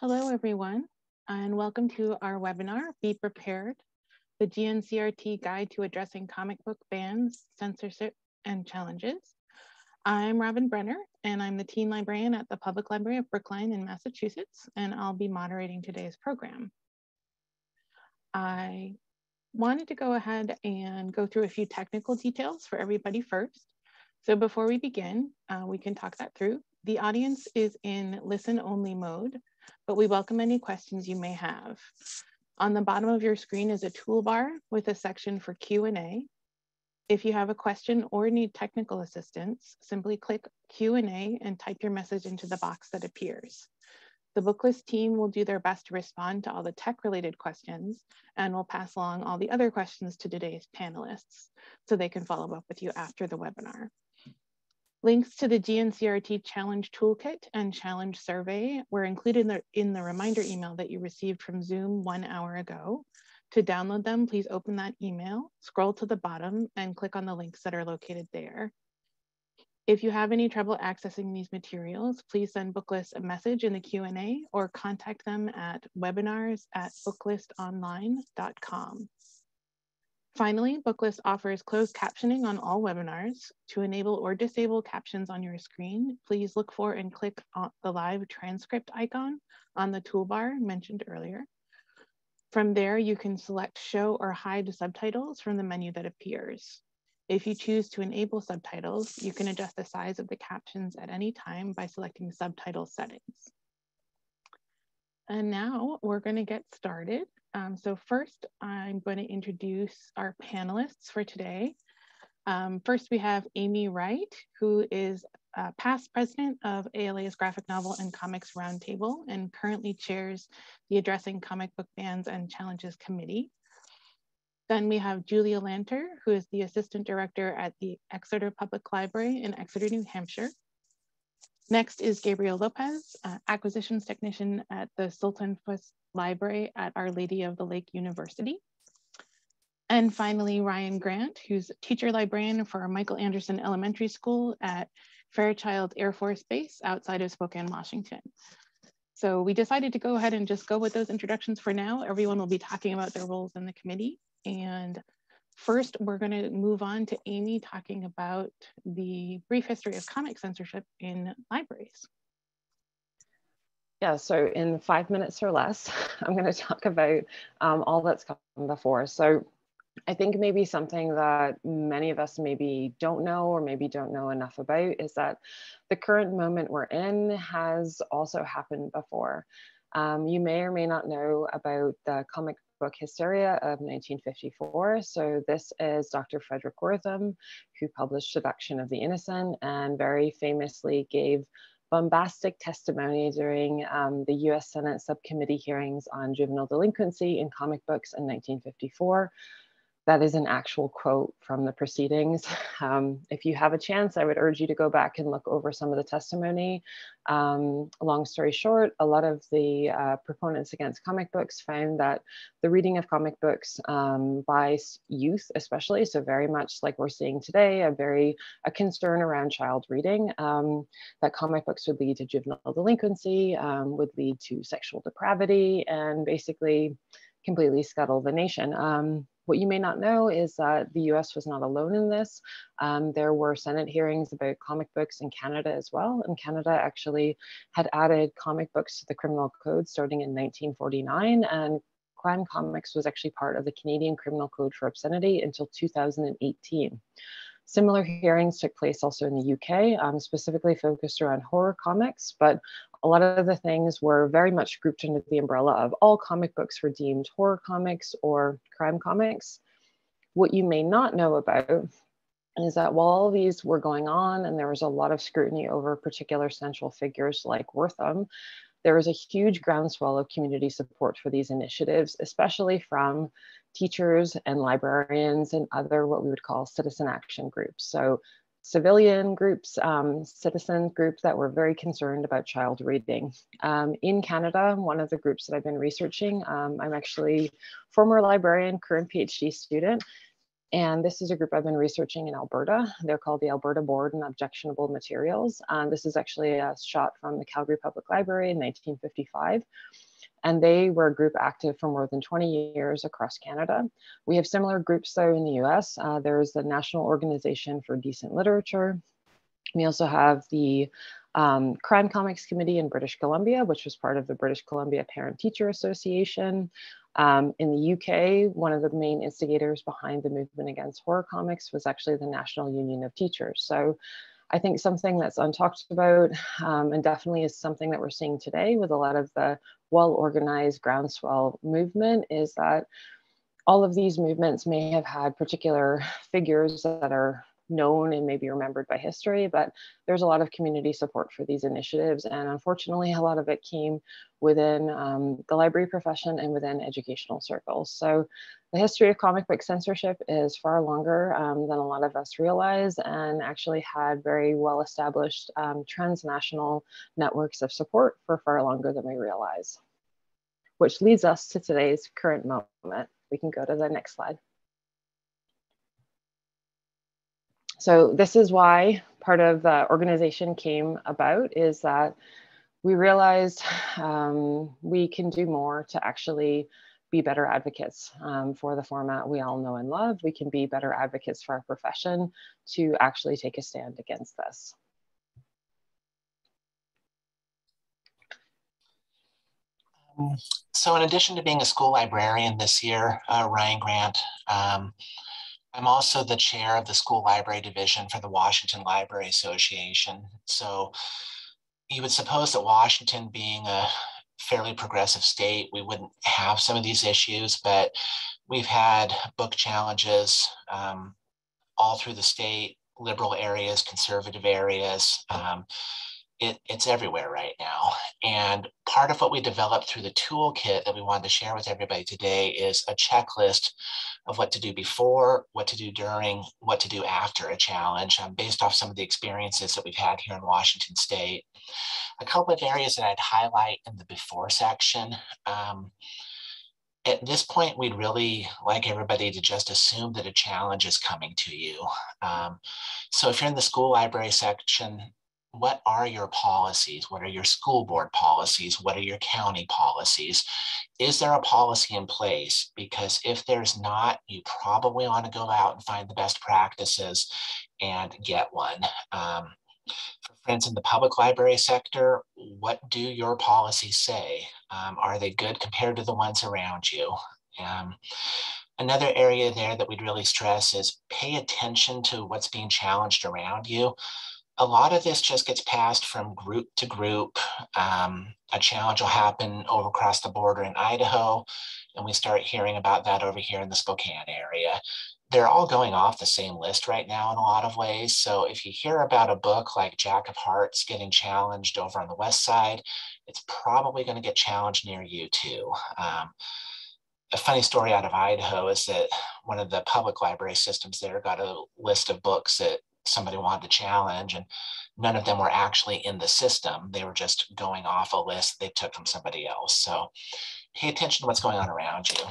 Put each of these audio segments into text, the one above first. Hello, everyone, and welcome to our webinar, Be Prepared, the GNCRT Guide to Addressing Comic Book Bans, Censorship, and Challenges. I'm Robin Brenner, and I'm the teen librarian at the Public Library of Brookline in Massachusetts, and I'll be moderating today's program. I wanted to go ahead and go through a few technical details for everybody first. So before we begin, we can talk that through. The audience is in listen-only mode, but we welcome any questions you may have. On the bottom of your screen is a toolbar with a section for Q&A. If you have a question or need technical assistance, simply click Q&A and type your message into the box that appears. The Booklist team will do their best to respond to all the tech-related questions, and will pass along all the other questions to today's panelists so they can follow up with you after the webinar. Links to the GNCRT Challenge Toolkit and Challenge Survey were included in the reminder email that you received from Zoom 1 hour ago. To download them, please open that email, scroll to the bottom, and click on the links that are located there. If you have any trouble accessing these materials, please send Booklist a message in the Q&A or contact them at webinars@booklistonline.com. Finally, Booklist offers closed captioning on all webinars. To enable or disable captions on your screen, please look for and click on the live transcript icon on the toolbar mentioned earlier. From there, you can select show or hide subtitles from the menu that appears. If you choose to enable subtitles, you can adjust the size of the captions at any time by selecting subtitle settings. And now we're going to get started. So first, I'm going to introduce our panelists for today. First, we have Amy Wright, who is past president of ALA's Graphic Novel and Comics Roundtable and currently chairs the Addressing Comic Book Bans and Challenges Committee. Then we have Julia Lanter, who is the assistant director at the Exeter Public Library in Exeter, New Hampshire. Next is Gabriel Lopez, acquisitions technician at the Sultanfuss Library at Our Lady of the Lake University. And finally, Ryan Grant, who's teacher librarian for Michael Anderson Elementary School at Fairchild Air Force Base outside of Spokane, Washington. So we decided to go ahead and just go with those introductions for now. Everyone will be talking about their roles in the committee. And first, we're going to move on to Amy talking about the brief history of comic censorship in libraries. Yeah, so in 5 minutes or less, I'm going to talk about all that's come before. So I think maybe something that many of us maybe don't know or maybe don't know enough about is that the current moment we're in has also happened before. You may or may not know about the comic book hysteria of 1954. So this is Dr. Frederick Wortham, who published Seduction of the Innocent and very famously gave bombastic testimony during the US Senate subcommittee hearings on juvenile delinquency in comic books in 1954. That is an actual quote from the proceedings. If you have a chance, I would urge you to go back and look over some of the testimony. Long story short, a lot of the proponents against comic books found that the reading of comic books by youth especially, so very much like we're seeing today, a concern around child reading, that comic books would lead to juvenile delinquency, would lead to sexual depravity, and basically completely scuttle the nation. What you may not know is that the US was not alone in this. There were Senate hearings about comic books in Canada as well. And Canada actually had added comic books to the criminal code starting in 1949. And Crime Comics was actually part of the Canadian Criminal Code for Obscenity until 2018. Similar hearings took place also in the UK, specifically focused around horror comics, but a lot of the things were very much grouped under the umbrella of all comic books were deemed horror comics or crime comics. What you may not know about is that while all these were going on and there was a lot of scrutiny over particular central figures like Wortham, there was a huge groundswell of community support for these initiatives, especially from teachers and librarians and other what we would call citizen action groups. So civilian groups, citizen groups that were very concerned about child reading. In Canada, one of the groups that I've been researching, I'm actually former librarian, current PhD student, And this is a group I've been researching in Alberta. They're called the Alberta Board on Objectionable Materials. This is actually a shot from the Calgary Public Library in 1955. And they were a group active for more than 20 years across Canada. We have similar groups though in the US. There is the National Organization for Decent Literature. We also have the Crime Comics Committee in British Columbia, which was part of the British Columbia Parent-Teacher Association. In the UK, one of the main instigators behind the movement against horror comics was actually the National Union of Teachers. So I think something that's untalked about and definitely is something that we're seeing today with a lot of the well-organized groundswell movement is that all of these movements may have had particular figures that are known and maybe remembered by history, but there's a lot of community support for these initiatives. And unfortunately, a lot of it came within the library profession and within educational circles. So the history of comic book censorship is far longer than a lot of us realize, and actually had very well-established transnational networks of support for far longer than we realize, which leads us to today's current moment. We can go to the next slide. So this is why part of the organization came about, is that we realized we can do more to actually be better advocates for the format we all know and love. We can be better advocates for our profession to actually take a stand against this. So in addition to being a school librarian this year, Ryan Grant, I'm also the chair of the school library division for the Washington Library Association. So you would suppose that Washington being a fairly progressive state, we wouldn't have some of these issues, but we've had book challenges all through the state, liberal areas, conservative areas. It's everywhere right now. And part of what we developed through the toolkit that we wanted to share with everybody today is a checklist of what to do before, what to do during, what to do after a challenge, based off some of the experiences that we've had here in Washington State. A couple of areas that I'd highlight in the before section. At this point, we'd really like everybody to just assume that a challenge is coming to you. So if you're in the school library section, what are your policies? What are your school board policies? What are your county policies? Is there a policy in place? Because if there's not, you probably want to go out and find the best practices and get one. For friends in the public library sector, what do your policies say? Are they good compared to the ones around you? Another area there that we'd really stress is pay attention to what's being challenged around you. A lot of this just gets passed from group to group. A challenge will happen over across the border in Idaho, and we start hearing about that over here in the Spokane area. They're all going off the same list right now in a lot of ways. So if you hear about a book like Jack of Hearts getting challenged over on the west side, it's probably going to get challenged near you too. A funny story out of Idaho is that one of the public library systems there got a list of books that somebody wanted to challenge, and none of them were actually in the system. They were just going off a list they took from somebody else. So pay attention to what's going on around you.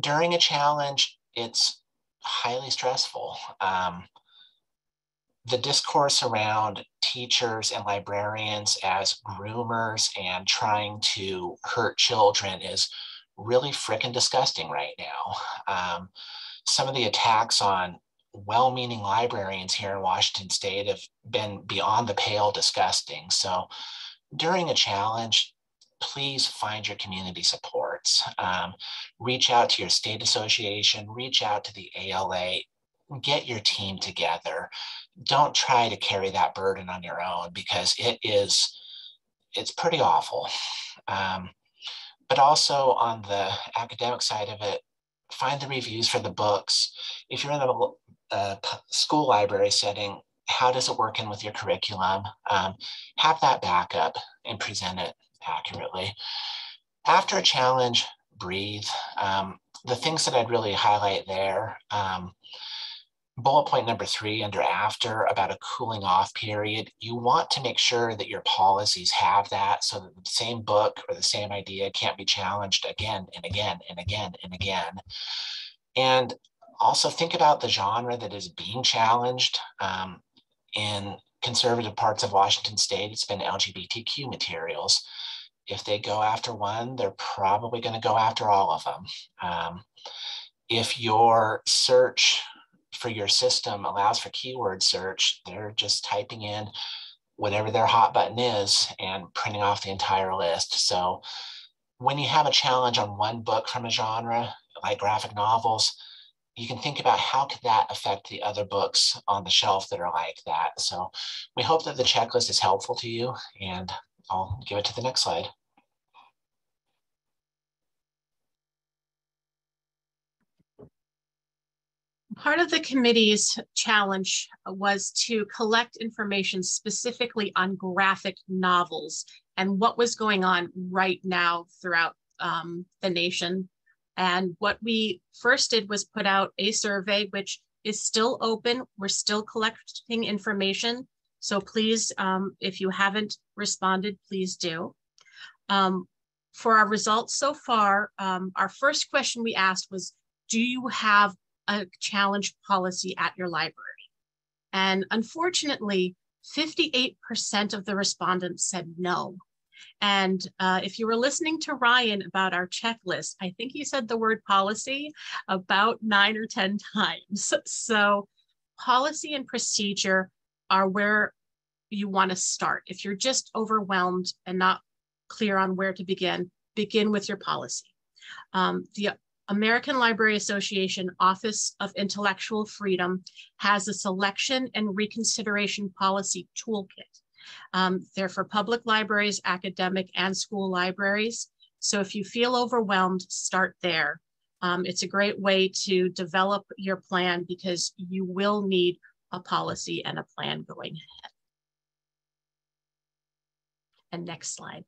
During a challenge, it's highly stressful. The discourse around teachers and librarians as groomers and trying to hurt children is really frickin' disgusting right now. Some of the attacks on well-meaning librarians here in Washington State have been beyond the pale disgusting. So during a challenge, please find your community supports. Reach out to your state association, reach out to the ALA, get your team together. Don't try to carry that burden on your own, because it's pretty awful. But also on the academic side of it, find the reviews for the books. If you're in the school library setting, how does it work in with your curriculum? Have that backup and present it accurately. After a challenge, breathe. The things that I'd really highlight there, bullet point number 3 under after about a cooling off period, you want to make sure that your policies have that so that the same book or the same idea can't be challenged again and again and again and again. And Also think about the genre that is being challenged. In conservative parts of Washington state, it's been LGBTQ materials. If they go after one, they're probably going to go after all of them. If your search for your system allows for keyword search, they're just typing in whatever their hot button is and printing off the entire list. So when you have a challenge on one book from a genre, like graphic novels, you can think about how could that affect the other books on the shelf that are like that. So we hope that the checklist is helpful to you, and I'll give it to the next slide. Part of the committee's challenge was to collect information specifically on graphic novels and what was going on right now throughout the nation. And what we first did was put out a survey, which is still open. We're still collecting information. So please, if you haven't responded, please do. For our results so far, our first question we asked was, do you have a challenge policy at your library? And unfortunately, 58% of the respondents said no. And if you were listening to Ryan about our checklist, I think he said the word policy about 9 or 10 times. So policy and procedure are where you want to start. If you're just overwhelmed and not clear on where to begin, begin with your policy. The American Library Association Office of Intellectual Freedom has a selection and reconsideration policy toolkit. They're for public libraries, academic, and school libraries. So if you feel overwhelmed, start there. It's a great way to develop your plan because you will need a policy and a plan going ahead. And next slide.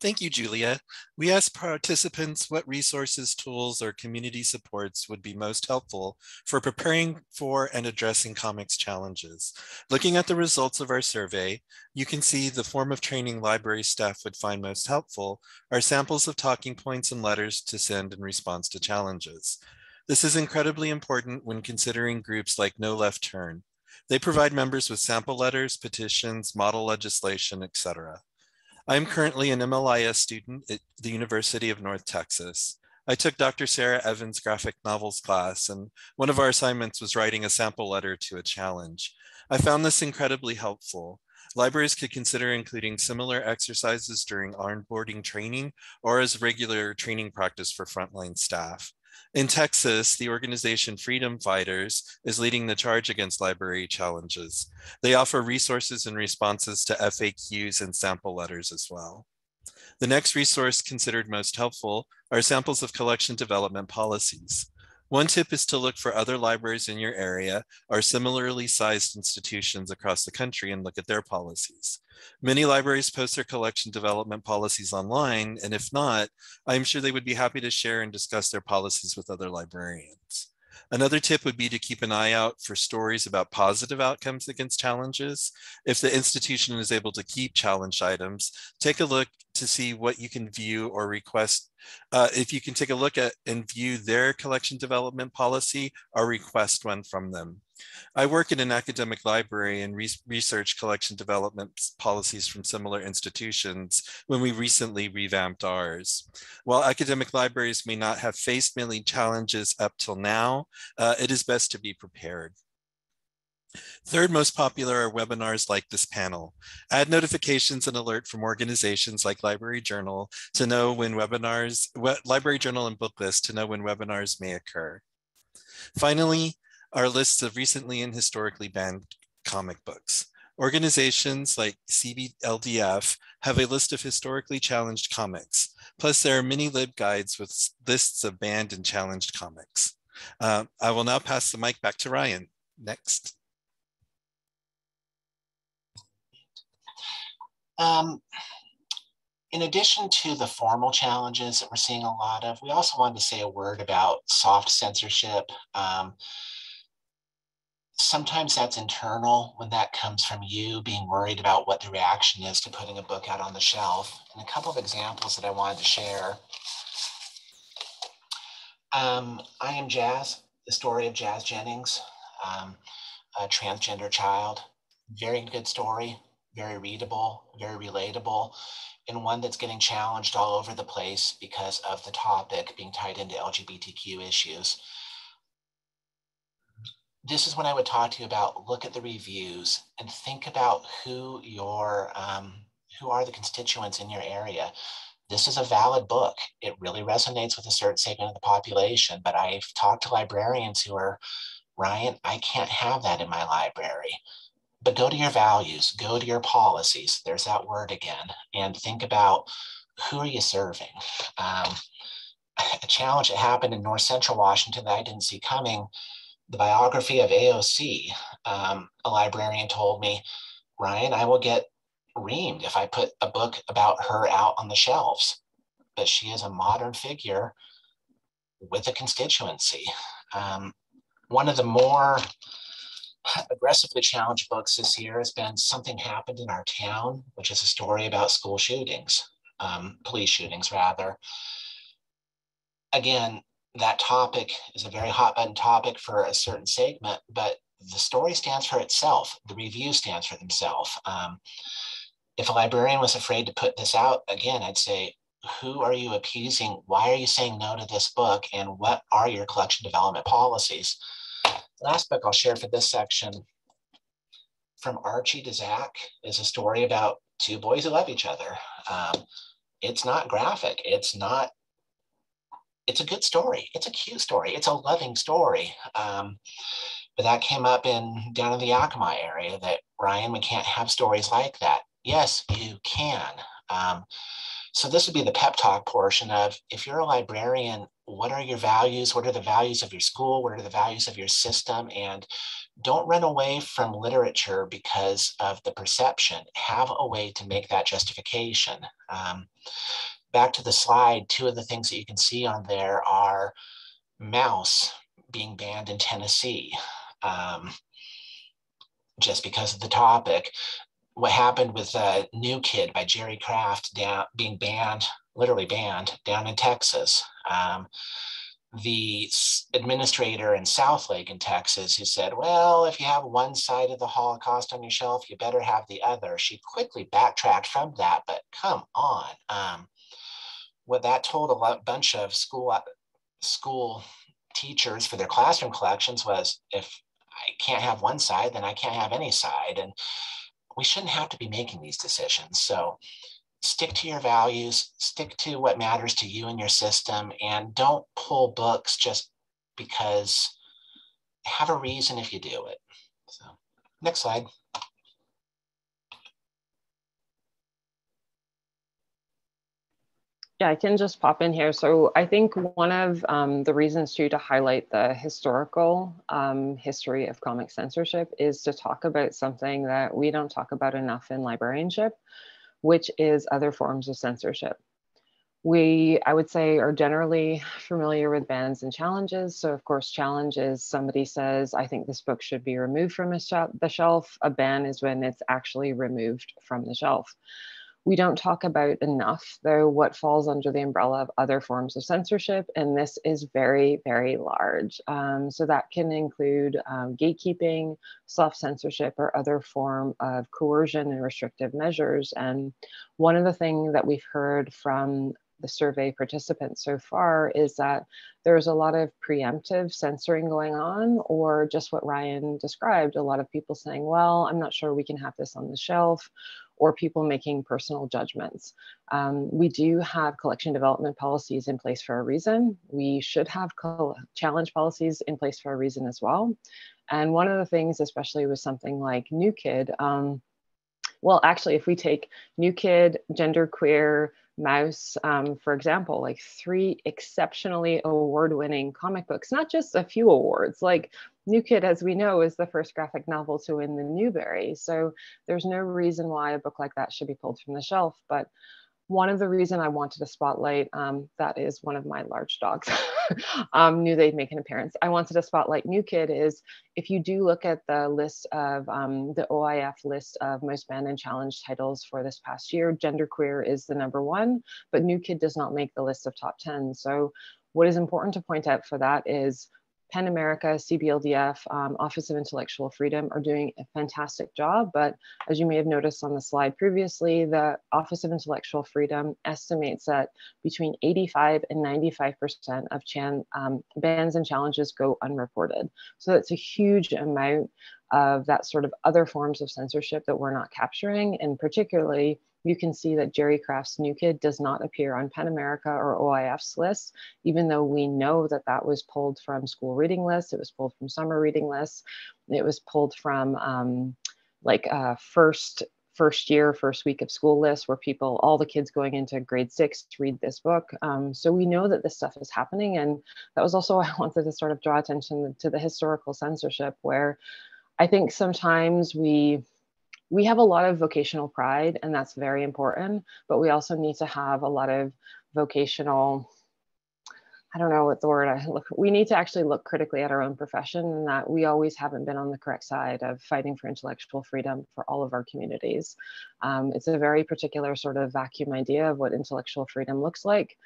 Thank you, Julia. We asked participants what resources, tools, or community supports would be most helpful for preparing for and addressing comics challenges. Looking at the results of our survey, you can see the form of training library staff would find most helpful are samples of talking points and letters to send in response to challenges. This is incredibly important when considering groups like No Left Turn. They provide members with sample letters, petitions, model legislation, etc. I'm currently an MLIS student at the University of North Texas. I took Dr. Sarah Evans' graphic novels class, and one of our assignments was writing a sample letter to a challenge. I found this incredibly helpful. Libraries could consider including similar exercises during onboarding training or as regular training practice for frontline staff. In Texas, the organization Freedom Fighters is leading the charge against library challenges. They offer resources and responses to FAQs and sample letters as well. The next resource considered most helpful are samples of collection development policies. One tip is to look for other libraries in your area or similarly sized institutions across the country and look at their policies. Many libraries post their collection development policies online, and if not, I'm sure they would be happy to share and discuss their policies with other librarians. Another tip would be to keep an eye out for stories about positive outcomes against challenges. If the institution is able to keep challenge items, take a look to see what you can view or request. If you can take a look at and view their collection development policy or request one from them. I work in an academic library and research collection development policies from similar institutions when we recently revamped ours. While academic libraries may not have faced many challenges up till now, it is best to be prepared. Third, most popular are webinars like this panel. Add notifications and alert from organizations like Library Journal to know when webinars, Library Journal and Booklist to know when webinars may occur. Finally, our lists of recently and historically banned comic books. Organizations like CBLDF have a list of historically challenged comics. Plus, there are many lib guides with lists of banned and challenged comics. I will now pass the mic back to Ryan. Next. In addition to the formal challenges that we're seeing a lot of, we also wanted to say a word about soft censorship. Sometimes that's internal when that comes from you being worried about what the reaction is to putting a book out on the shelf. And a couple of examples that I wanted to share. I am Jazz, the story of Jazz Jennings, a transgender child. Very good story, very readable, very relatable, and one that's getting challenged all over the place because of the topic being tied into LGBTQ issues. This is when I would talk to you about look at the reviews and think about who your, who are the constituents in your area. This is a valid book. It really resonates with a certain segment of the population, but I've talked to librarians who are, Ryan, I can't have that in my library. But go to your values, go to your policies. There's that word again. And think about who are you serving? A challenge that happened in North Central Washington that I didn't see coming, the biography of AOC, a librarian told me, Ryan, I will get reamed if I put a book about her out on the shelves, but she is a modern figure with a constituency. One of the more aggressively challenged books this year has been Something Happened in Our Town, which is a story about school shootings, police shootings rather. Again, that topic is a very hot button topic for a certain segment, but the story stands for itself. The review stands for themselves. If a librarian was afraid to put this out, again, I'd say, who are you appeasing? Why are you saying no to this book? And what are your collection development policies? Last book I'll share for this section, From Archie to Zach, is a story about two boys who love each other. It's not graphic. It's not, it's a good story. It's a cute story. It's a loving story. But that came up down in the Yakima area that, Ryan, we can't have stories like that. Yes, you can. So this would be the pep talk portion of, if you're a librarian, what are your values? What are the values of your school? What are the values of your system? And don't run away from literature because of the perception. Have a way to make that justification. Back to the slide, two of the things that you can see on there are Mouse being banned in Tennessee, just because of the topic. What happened with New Kid by Jerry Craft being banned, literally banned, down in Texas. The administrator in Southlake in Texas who said, well, if you have one side of the Holocaust on your shelf, you better have the other. She quickly backtracked from that, but come on. What that told a bunch of school teachers for their classroom collections was, if I can't have one side, then I can't have any side. And we shouldn't have to be making these decisions. So stick to your values, stick to what matters to you and your system, and don't pull books just because, have a reason if you do it. So next slide. Yeah, I can just pop in here. So I think one of the reasons to highlight the historical history of comic censorship is to talk about something that we don't talk about enough in librarianship, which is other forms of censorship. We, I would say, are generally familiar with bans and challenges. So of course, challenge is somebody says, I think this book should be removed from the shelf. A ban is when it's actually removed from the shelf. We don't talk about enough, though, what falls under the umbrella of other forms of censorship, and this is very, very large. So that can include gatekeeping, self-censorship, or other form of coercion and restrictive measures. And one of the things that we've heard from the survey participants so far is that there's a lot of preemptive censoring going on, or just what Ryan described, a lot of people saying, well, I'm not sure we can have this on the shelf, or people making personal judgments. We do have collection development policies in place for a reason. We should have challenge policies in place for a reason as well. And one of the things, especially with something like New Kid, well, actually, if we take New Kid, Genderqueer, Mouse, for example, like three exceptionally award-winning comic books, not just a few awards, like New Kid, as we know, is the first graphic novel to win the Newbery. So there's no reason why a book like that should be pulled from the shelf. But one of the reasons I wanted to spotlight, that is one of my large dogs, knew they'd make an appearance. I wanted to spotlight New Kid is, if you do look at the list of, the OIF list of most banned and challenged titles for this past year, Genderqueer is the number one, but New Kid does not make the list of top 10. So What is important to point out for that is PEN America, CBLDF, Office of Intellectual Freedom are doing a fantastic job, but as you may have noticed on the slide previously, the Office of Intellectual Freedom estimates that between 85 and 95% of bans and challenges go unreported. So that's a huge amount of that sort of other forms of censorship that we're not capturing, and particularly you can see that Jerry Craft's New Kid does not appear on PEN America or OIF's list, even though we know that that was pulled from school reading lists, it was pulled from summer reading lists, it was pulled from first week of school lists where people, all the kids going into grade 6 read this book. So we know that this stuff is happening, and that was also I wanted to sort of draw attention to the historical censorship, where I think sometimes we have a lot of vocational pride, and that's very important, but we also need to have a lot of vocational, I don't know what the word I look, we need to actually look critically at our own profession, and that we always haven't been on the correct side of fighting for intellectual freedom for all of our communities. It's a very particular sort of vacuum idea of what intellectual freedom looks like.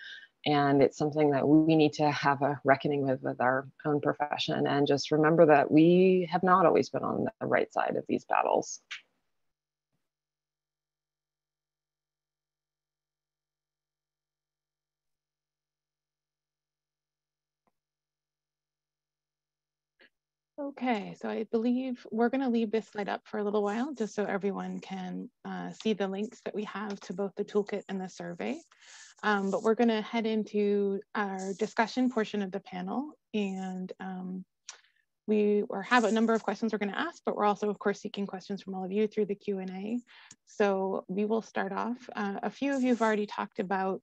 And it's something that we need to have a reckoning with our own profession, and just remember that we have not always been on the right side of these battles. Okay, so I believe we're going to leave this slide up for a little while just so everyone can see the links that we have to both the toolkit and the survey. But we're going to head into our discussion portion of the panel, and we have a number of questions we're going to ask, but we're also, of course, seeking questions from all of you through the Q&A. So we will start off. A few of you have already talked about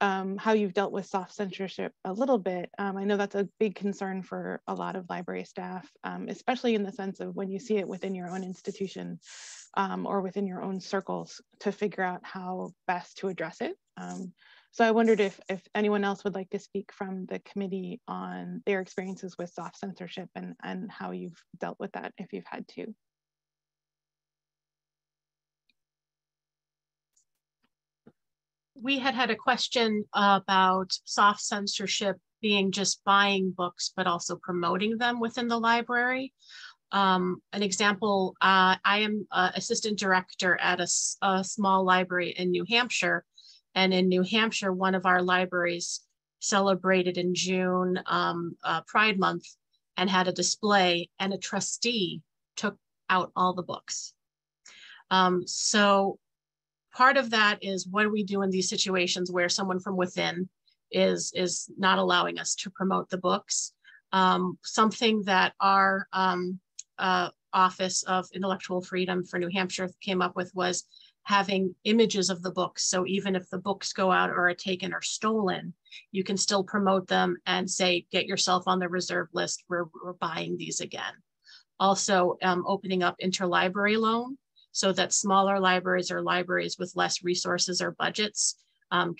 how you've dealt with soft censorship a little bit. I know that's a big concern for a lot of library staff, especially in the sense of when you see it within your own institution or within your own circles, to figure out how best to address it. So I wondered if anyone else would like to speak from the committee on their experiences with soft censorship and how you've dealt with that if you've had to. We had a question about soft censorship being just buying books, but also promoting them within the library. An example, I am assistant director at a small library in New Hampshire. And in New Hampshire, one of our libraries celebrated in June Pride Month and had a display, and a trustee took out all the books. So part of that is what do we do in these situations where someone from within is not allowing us to promote the books. Something that our Office of Intellectual Freedom for New Hampshire came up with was having images of the books. So even if the books go out or are taken or stolen, you can still promote them and say, get yourself on the reserve list, we're buying these again. Also opening up interlibrary loan, so that smaller libraries or libraries with less resources or budgets can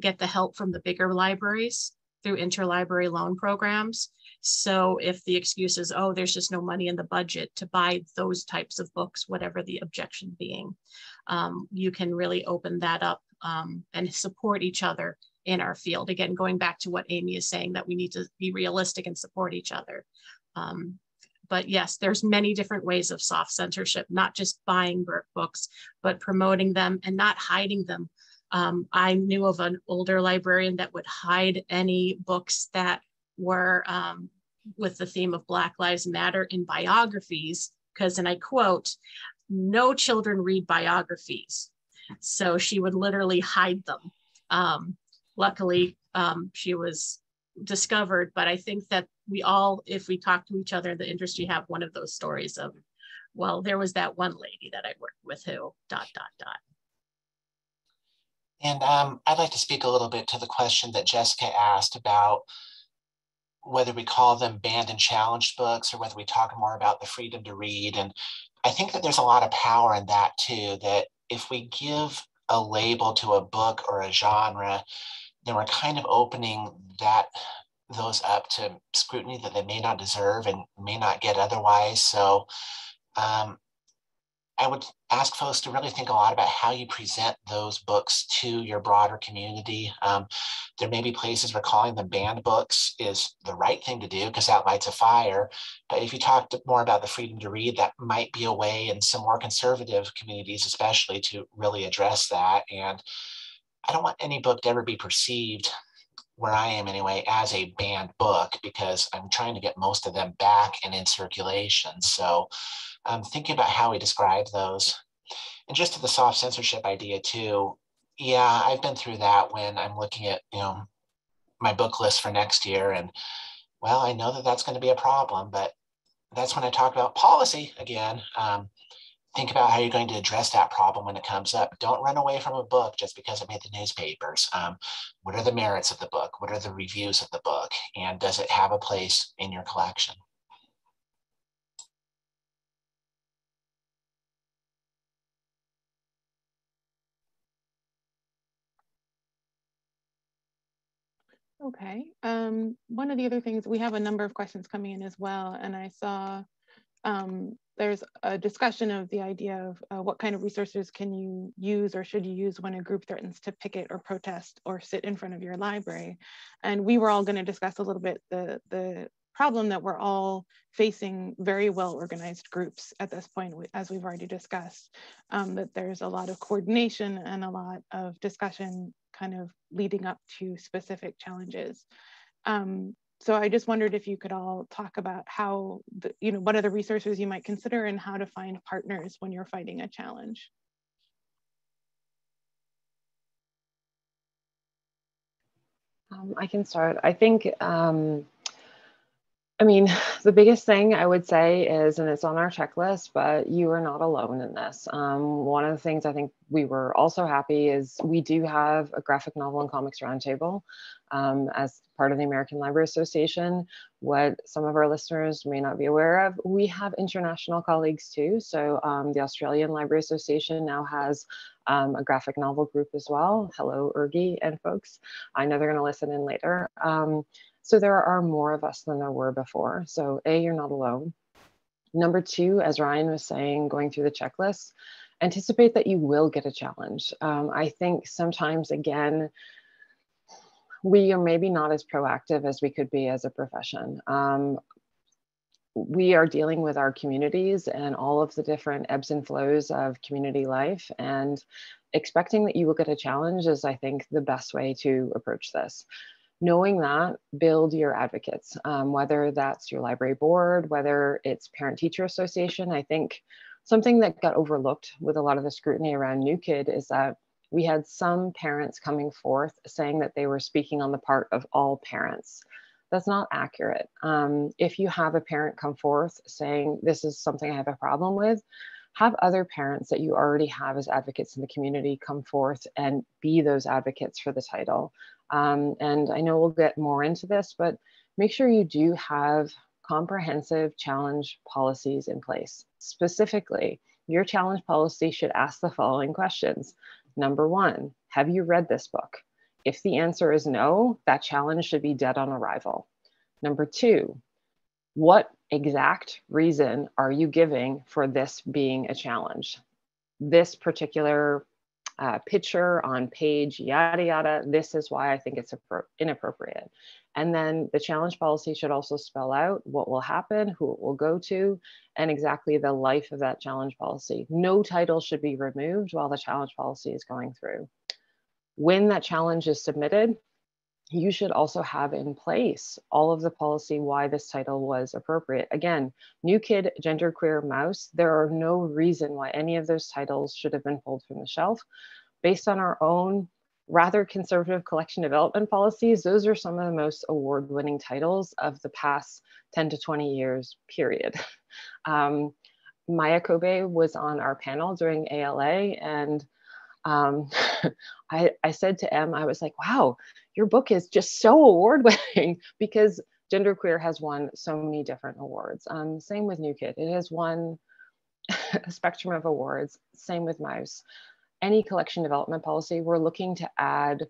get the help from the bigger libraries through interlibrary loan programs. So if the excuse is, oh, there's just no money in the budget to buy those types of books, whatever the objection being, you can really open that up and support each other in our field. Again, going back to what Amy is saying, that we need to be realistic and support each other. But yes, there's many different ways of soft censorship, not just buying books, but promoting them and not hiding them. I knew of an older librarian that would hide any books that were with the theme of Black Lives Matter in biographies, because, and I quote, "No children read biographies." So she would literally hide them. Luckily, she was discovered, but I think that we all, if we talk to each other in the industry, have one of those stories of, well, there was that one lady that I worked with who ... And I'd like to speak a little bit to the question that Jessica asked about whether we call them banned and challenged books or whether we talk more about the freedom to read. And I think that there's a lot of power in that too, that if we give a label to a book or a genre, then we're kind of opening those up to scrutiny that they may not deserve and may not get otherwise. So I would ask folks to really think a lot about how you present those books to your broader community. There may be places where calling them banned books is the right thing to do because that lights a fire. But if you talked more about the freedom to read, that might be a way in some more conservative communities, especially, to really address that. And I don't want any book to ever be perceived, where I am anyway, as a banned book, because I'm trying to get most of them back and in circulation. So I'm thinking about how we describe those. And just to the soft censorship idea too, yeah, I've been through that when I'm looking at, you know, my book list for next year. And well, I know that that's going to be a problem, but that's when I talk about policy again. Think about how you're going to address that problem when it comes up. Don't run away from a book just because it made the newspapers. What are the merits of the book? What are the reviews of the book? And does it have a place in your collection? Okay, one of the other things, we have a number of questions coming in as well. And I saw there's a discussion of the idea of what kind of resources can you use or should you use when a group threatens to picket or protest or sit in front of your library. And we were all going to discuss a little bit the problem that we're all facing, very well-organized groups at this point, as we've already discussed, that there's a lot of coordination and a lot of discussion kind of leading up to specific challenges. So I just wondered if you could all talk about how, you know, what are the resources you might consider and how to find partners when you're fighting a challenge. I can start. I think, I mean, the biggest thing I would say is, and it's on our checklist, but you are not alone in this. One of the things I think we were also happy is we do have a graphic novel and comics roundtable. As part of the American Library Association, what some of our listeners may not be aware of, we have international colleagues too. So the Australian Library Association now has a graphic novel group as well. Hello, Ergie and folks. I know they're going to listen in later. So there are more of us than there were before. So A, you're not alone. Number two, as Ryan was saying, going through the checklist, anticipate that you will get a challenge. I think sometimes, again, we are maybe not as proactive as we could be as a profession. We are dealing with our communities and all of the different ebbs and flows of community life, and expecting that you will get a challenge is, I think, the best way to approach this. Knowing that, build your advocates, whether that's your library board, whether it's parent-teacher association. I think something that got overlooked with a lot of the scrutiny around New Kid is that we had some parents coming forth saying that they were speaking on the part of all parents. That's not accurate. If you have a parent come forth saying, this is something I have a problem with, have other parents that you already have as advocates in the community come forth and be those advocates for the title. And I know we'll get more into this, but make sure you do have comprehensive challenge policies in place. Specifically, your challenge policy should ask the following questions. Number one, have you read this book? If the answer is no, that challenge should be dead on arrival. Number two, what exact reason are you giving for this being a challenge? This particular picture on page, yada, yada, this is why I think it's inappropriate. And then the challenge policy should also spell out what will happen, who it will go to, and exactly the life of that challenge policy. No title should be removed while the challenge policy is going through. When that challenge is submitted, you should also have in place all of the policy why this title was appropriate. Again, New Kid, Genderqueer, Mouse, there are no reason why any of those titles should have been pulled from the shelf. Based on our own rather conservative collection development policies, those are some of the most award-winning titles of the past 10 to 20 years, period. Maya Kobe was on our panel during ALA, and I said to Em, I was like, wow, your book is just so award-winning, because Genderqueer has won so many different awards. Same with New Kid. It has won a spectrum of awards. Same with Mouse. Any collection development policy, we're looking to add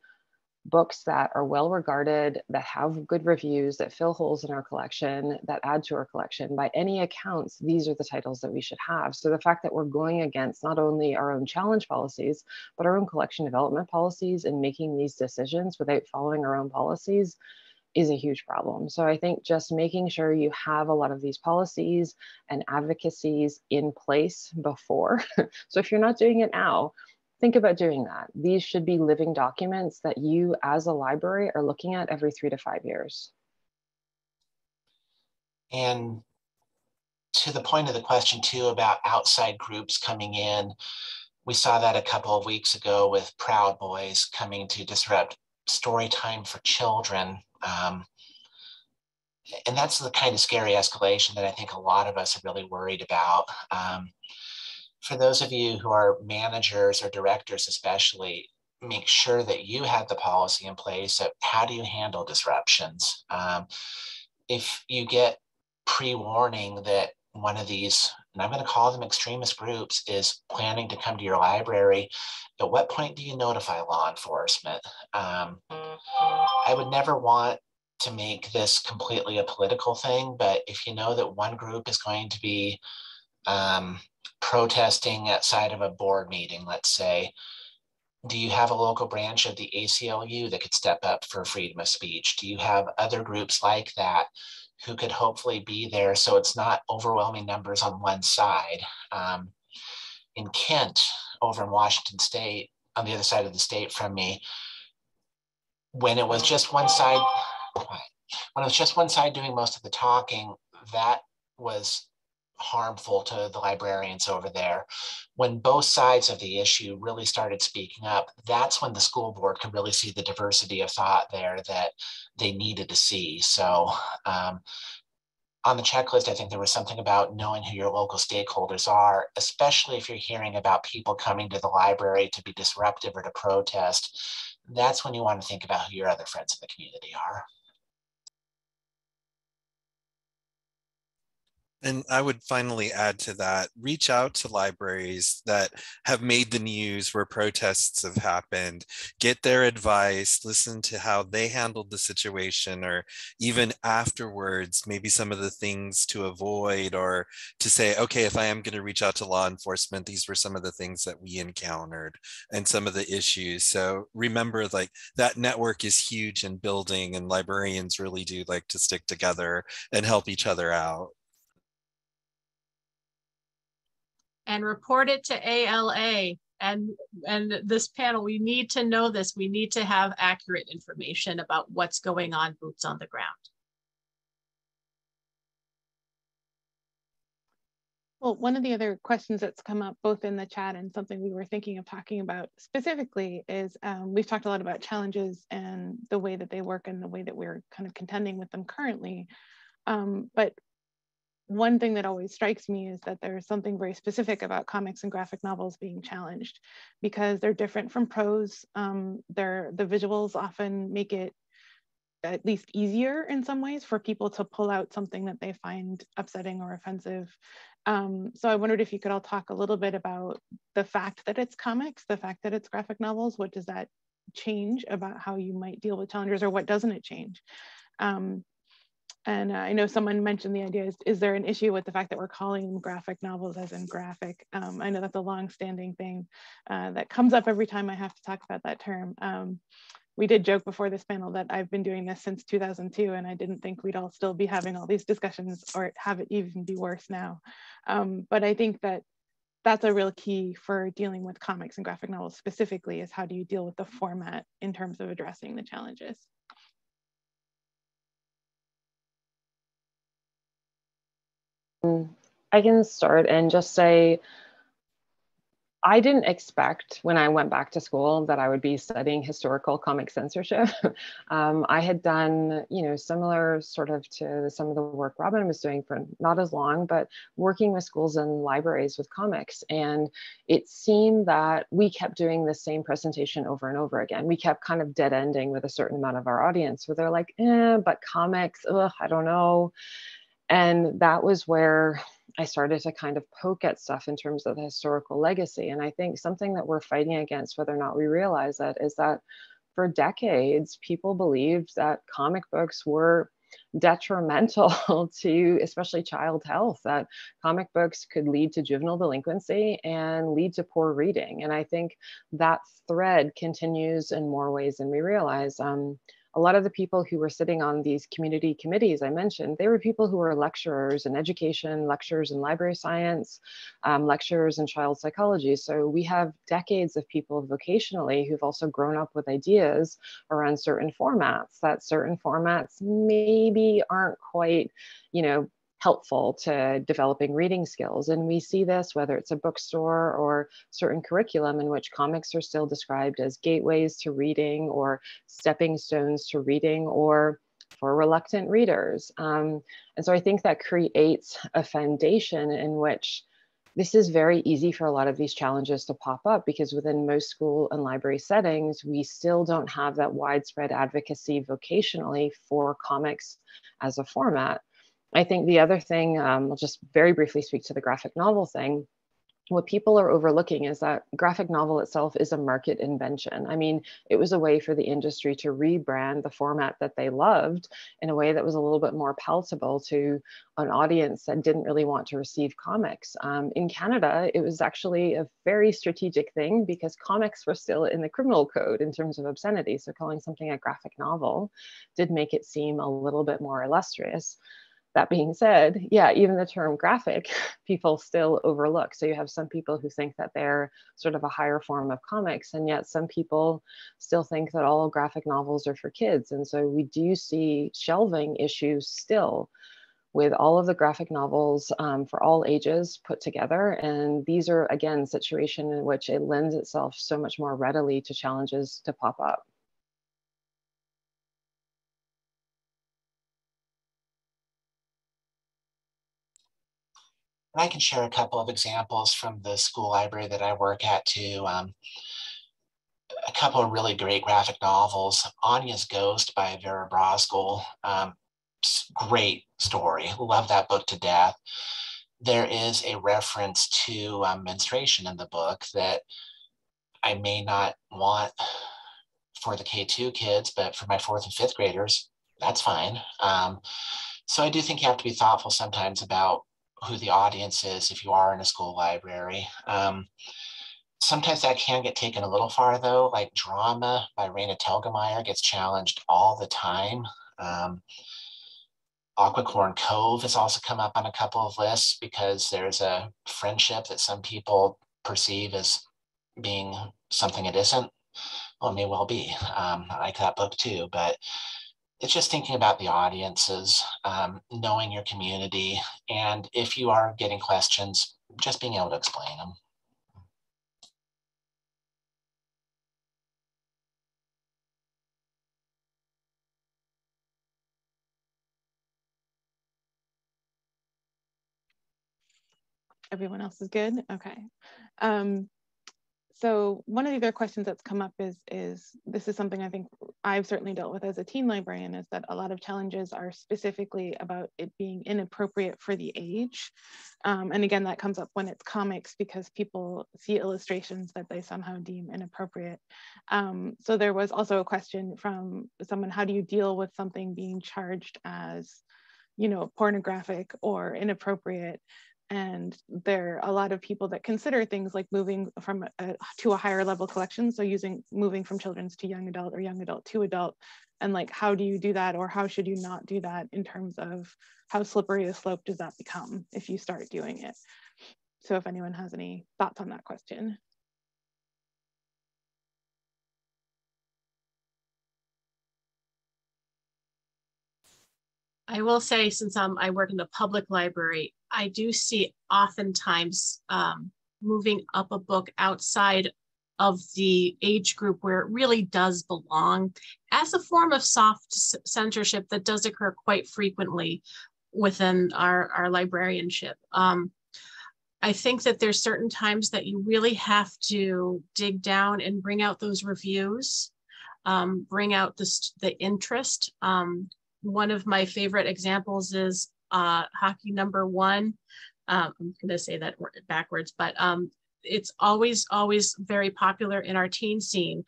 books that are well regarded, that have good reviews, that fill holes in our collection, that add to our collection. By any accounts, these are the titles that we should have. So the fact that we're going against not only our own challenge policies, but our own collection development policies and making these decisions without following our own policies is a huge problem. So I think just making sure you have a lot of these policies and advocacies in place before. So if you're not doing it now, think about doing that. These should be living documents that you as a library are looking at every 3 to 5 years. And to the point of the question too about outside groups coming in, we saw that a couple of weeks ago with Proud Boys coming to disrupt story time for children. And that's the kind of scary escalation that I think a lot of us are really worried about. For those of you who are managers or directors especially, make sure that you have the policy in place of how do you handle disruptions. If you get pre-warning that one of these, and I'm going to call them extremist groups, is planning to come to your library, at what point do you notify law enforcement? I would never want to make this completely a political thing, but if you know that one group is going to be protesting outside of a board meeting, let's say, do you have a local branch of the ACLU that could step up for freedom of speech? Do you have other groups like that who could hopefully be there so it's not overwhelming numbers on one side? In Kent, over in Washington State, on the other side of the state from me, when it was just one side, doing most of the talking, that was harmful to the librarians over there. When both sides of the issue really started speaking up, that's when the school board could really see the diversity of thought there that they needed to see. So on the checklist, I think there was something about knowing who your local stakeholders are, especially if you're hearing about people coming to the library to be disruptive or to protest. That's when you want to think about who your other friends in the community are. And I would finally add to that, reach out to libraries that have made the news where protests have happened, get their advice, listen to how they handled the situation, or even afterwards, maybe some of the things to avoid, or to say, okay, if I am going to reach out to law enforcement, these were some of the things that we encountered and some of the issues. So remember, like, that network is huge in building, and librarians really do like to stick together and help each other out. And report it to ALA and this panel. We need to know this. We need to have accurate information about what's going on, boots on the ground. Well, one of the other questions that's come up both in the chat and something we were thinking of talking about specifically is we've talked a lot about challenges and the way that they work and the way that we're kind of contending with them currently. But one thing that always strikes me is that there's something very specific about comics and graphic novels being challenged because they're different from prose. The visuals often make it at least easier in some ways for people to pull out something that they find upsetting or offensive. So I wondered if you could all talk a little bit about the fact that it's comics, the fact that it's graphic novels. What does that change about how you might deal with challenges, or what doesn't it change? And I know someone mentioned the idea, is there an issue with the fact that we're calling them graphic novels as in graphic? I know that's a longstanding thing that comes up every time I have to talk about that term. We did joke before this panel that I've been doing this since 2002, and I didn't think we'd all still be having all these discussions or have it even be worse now. But I think that that's a real key for dealing with comics and graphic novels specifically, is how do you deal with the format in terms of addressing the challenges? I can start and just say, I didn't expect when I went back to school that I would be studying historical comic censorship. I had done, similar sort of to some of the work Robin was doing for not as long, but working with schools and libraries with comics. And it seemed that we kept doing the same presentation over and over again. We kept kind of dead ending with a certain amount of our audience where they're like, but comics, I don't know. And that was where I started to kind of poke at stuff in terms of the historical legacy. And I think something that we're fighting against, whether or not we realize that, is that for decades, people believed that comic books were detrimental to especially child health, that comic books could lead to juvenile delinquency and lead to poor reading. And I think that thread continues in more ways than we realize. A lot of the people who were sitting on these community committees I mentioned, they were people who were lecturers in education, lecturers in library science, lecturers in child psychology. So we have decades of people vocationally who've also grown up with ideas around certain formats, that certain formats maybe aren't quite, you know, helpful to developing reading skills. And we see this, whether it's a bookstore or certain curriculum in which comics are still described as gateways to reading or stepping stones to reading or for reluctant readers. And so I think that creates a foundation in which this is very easy for a lot of these challenges to pop up, because within most school and library settings, we still don't have that widespread advocacy vocationally for comics as a format. I think the other thing, I'll just very briefly speak to the graphic novel thing. What people are overlooking is that graphic novel itself is a market invention. I mean, it was a way for the industry to rebrand the format that they loved in a way that was a little bit more palatable to an audience that didn't really want to receive comics. In Canada, it was actually a very strategic thing because comics were still in the criminal code in terms of obscenity. So calling something a graphic novel did make it seem a little bit more illustrious. That being said, yeah, even the term graphic, people still overlook. So you have some people who think that they're sort of a higher form of comics, and yet some people still think that all graphic novels are for kids. And so we do see shelving issues still with all of the graphic novels for all ages put together. And these are, again, situations in which it lends itself so much more readily to challenges to pop up. And I can share a couple of examples from the school library that I work at too. A couple of really great graphic novels. Anya's Ghost by Vera Broskill. Great story. Love that book to death. There is a reference to menstruation in the book that I may not want for the K2 kids, but for my 4th and 5th graders, that's fine. So I do think you have to be thoughtful sometimes about who the audience is if you are in a school library. Sometimes that can get taken a little far though, like Drama by Raina Telgemeier gets challenged all the time. Occoquan Cove has also come up on a couple of lists because there's a friendship that some people perceive as being something it isn't. Well, it may well be. I like that book too, but it's just thinking about the audiences, knowing your community, and if you are getting questions, just being able to explain them. Everyone else is good? Okay. So one of the other questions that's come up is this is something I think I've certainly dealt with as a teen librarian, is that a lot of challenges are specifically about it being inappropriate for the age. And again, that comes up when it's comics because people see illustrations that they somehow deem inappropriate. So there was also a question from someone, how do you deal with something being charged as, you know, pornographic or inappropriate? And there are a lot of people that consider things like moving from to a higher level collection. So moving from children's to young adult or young adult to adult. And like, how do you do that? Or how should you not do that in terms of how slippery a slope does that become if you start doing it? So if anyone has any thoughts on that question. I will say, since I work in the public library, I do see oftentimes moving up a book outside of the age group where it really does belong as a form of soft censorship that does occur quite frequently within our librarianship. I think that there's certain times that you really have to dig down and bring out those reviews, bring out the interest. One of my favorite examples is Hockey #1. I'm going to say that backwards, but it's always very popular in our teen scene.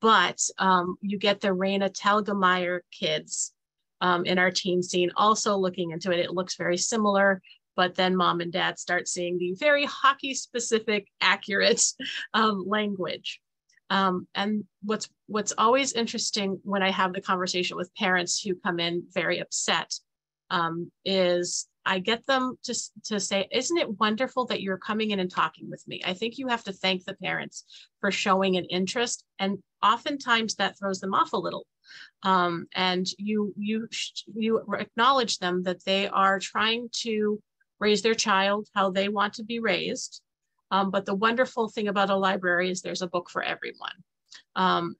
But you get the Raina Telgemeier kids in our teen scene also looking into it. It looks very similar, but then mom and dad start seeing the very hockey specific, accurate language. And what's always interesting when I have the conversation with parents who come in very upset is I get them to say, isn't it wonderful that you're coming in and talking with me? I think you have to thank the parents for showing an interest. And oftentimes that throws them off a little. And you acknowledge them that they are trying to raise their child how they want to be raised. But the wonderful thing about a library is there's a book for everyone.